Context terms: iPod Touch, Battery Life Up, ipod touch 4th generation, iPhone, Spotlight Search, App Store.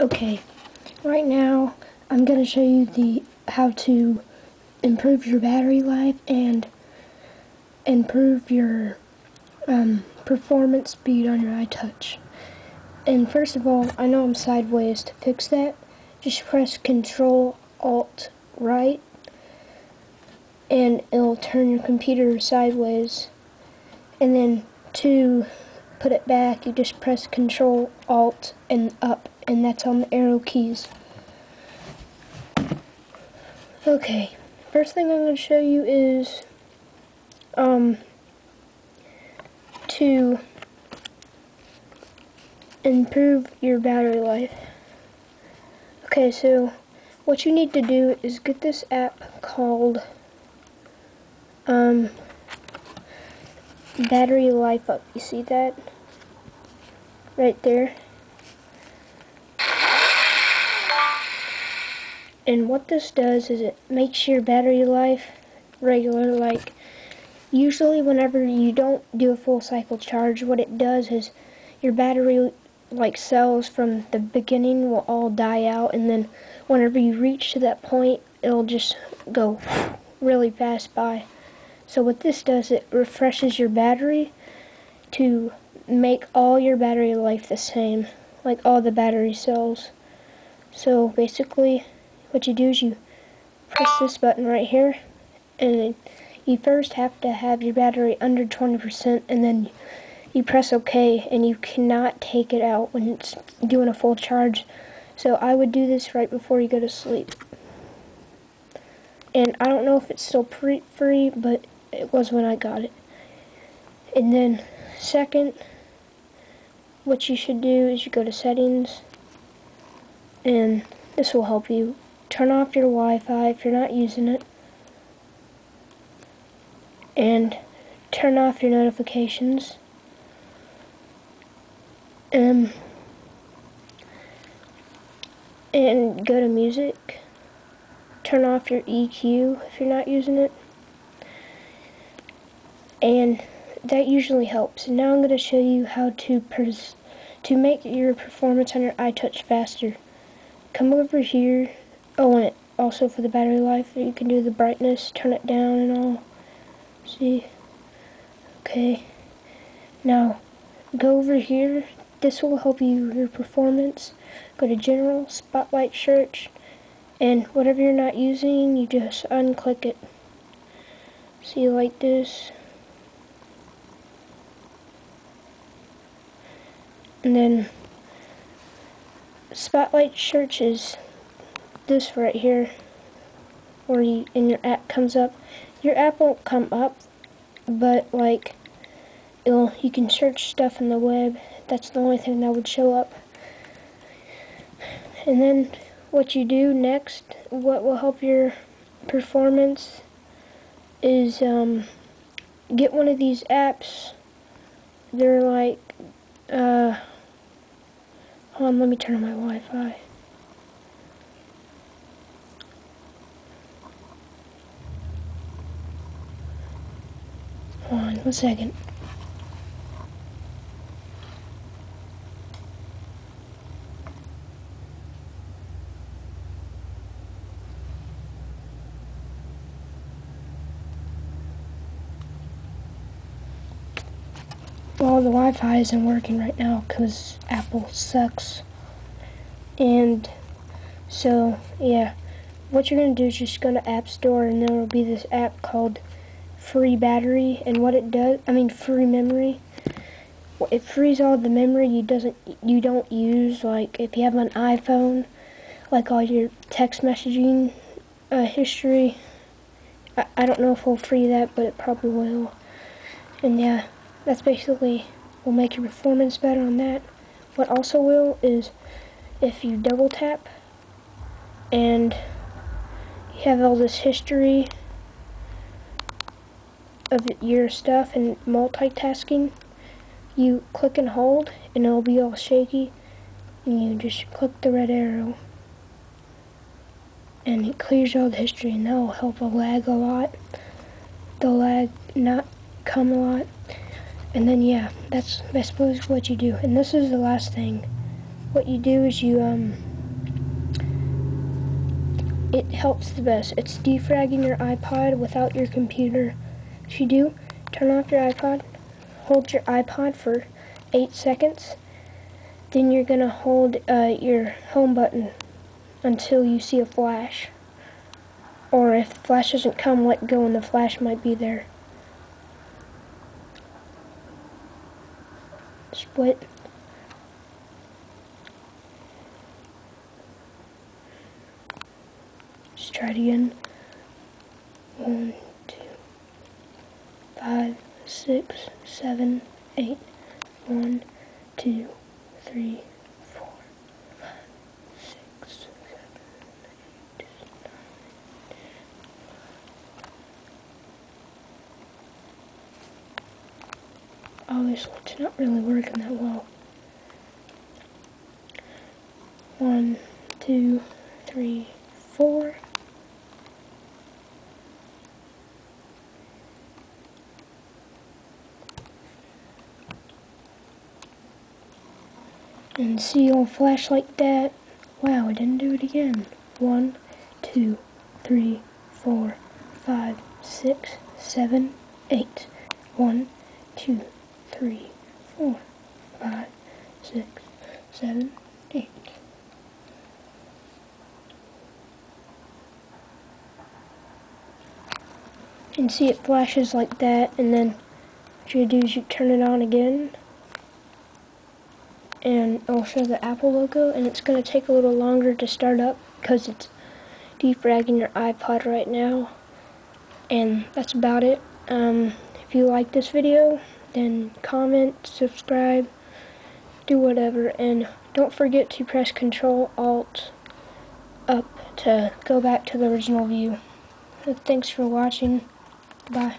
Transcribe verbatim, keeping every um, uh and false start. Okay, right now I'm going to show you the how to improve your battery life and improve your um, performance speed on your iTouch. And first of all, I know I'm sideways. To fix that, just press Control Alt Right, and it'll turn your computer sideways. And then to put it back, you just press Control Alt and Up, and that's on the arrow keys. Okay, first thing I'm going to show you is um to improve your battery life. Okay, so what you need to do is get this app called um, Battery Life Up. You see that? Right there. And what this does is it makes your battery life regular. Like, usually whenever you don't do a full cycle charge, what it does is your battery, like, cells from the beginning will all die out, and then whenever you reach to that point, it'll just go really fast by. So what this does, it refreshes your battery to make all your battery life the same, like all the battery cells. So basically what you do is you press this button right here, and then you first have to have your battery under twenty percent, and then you press OK, and you cannot take it out when it's doing a full charge. So I would do this right before you go to sleep. And I don't know if it's still pre free, but it was when I got it. And then second, what you should do is you go to Settings, and this will help you. Turn off your Wi-Fi if you're not using it, and turn off your notifications. Um, and go to Music, turn off your E Q if you're not using it, and that usually helps. And now I'm going to show you how to pers to make your performance on your iTouch faster. Come over here. Oh, and it, also for the battery life, you can do the brightness, turn it down and all. See? Okay. Now, go over here. This will help you with your performance. Go to General, Spotlight Search, and whatever you're not using, you just unclick it. See, like this. And then Spotlight Search is this right here, where you, and your app comes up. Your app won't come up, but like, it'll, you can search stuff in the web. That's the only thing that would show up. And then what you do next, what will help your performance, is um, get one of these apps. They're like, uh, hold on, let me turn on my Wi-Fi. Hold on, one second. Well, the Wi-Fi isn't working right now because Apple sucks. And so, yeah, what you're going to do is just go to App Store, and there will be this app called Free Battery. And what it does, I mean Free Memory, it frees all the memory you doesn't you don't use. Like if you have an iPhone, like all your text messaging uh, history, I, I don't know if we'll free that, but it probably will. And yeah, that's basically will make your performance better on that. What also will is if you double tap and you have all this history of your stuff and multitasking, you click and hold and it'll be all shaky, and you just click the red arrow and it clears all the history, and that will help a lag a lot. The lag not come a lot. And then yeah, that's, I suppose, what you do. And this is the last thing. what you do is you, um, it helps the best. It's defragging your iPod without your computer. If you do, turn off your iPod, hold your iPod for eight seconds, then you're going to hold uh, your home button until you see a flash. Or if the flash doesn't come, let go and the flash might be there. Split. Let's try it again. One, two, five, six, seven, eight. One, two, three, four, five, six, seven, eight, nine. Obviously, it's not really working that well. One, two, three, four. And see, you'll flash like that. Wow, I didn't do it again. One, two, three, four, five, six, seven, eight. One, two, three, four, five, six, seven, eight. And see, it flashes like that, and then what you do is you turn it on again. And it'll show the Apple logo, and it's going to take a little longer to start up because it's defragging your iPod right now. And that's about it. Um, if you like this video, then comment, subscribe, do whatever, and don't forget to press control alt up to go back to the original view. So thanks for watching. Bye.